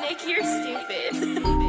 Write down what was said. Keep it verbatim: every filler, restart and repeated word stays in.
Nick, you're stupid.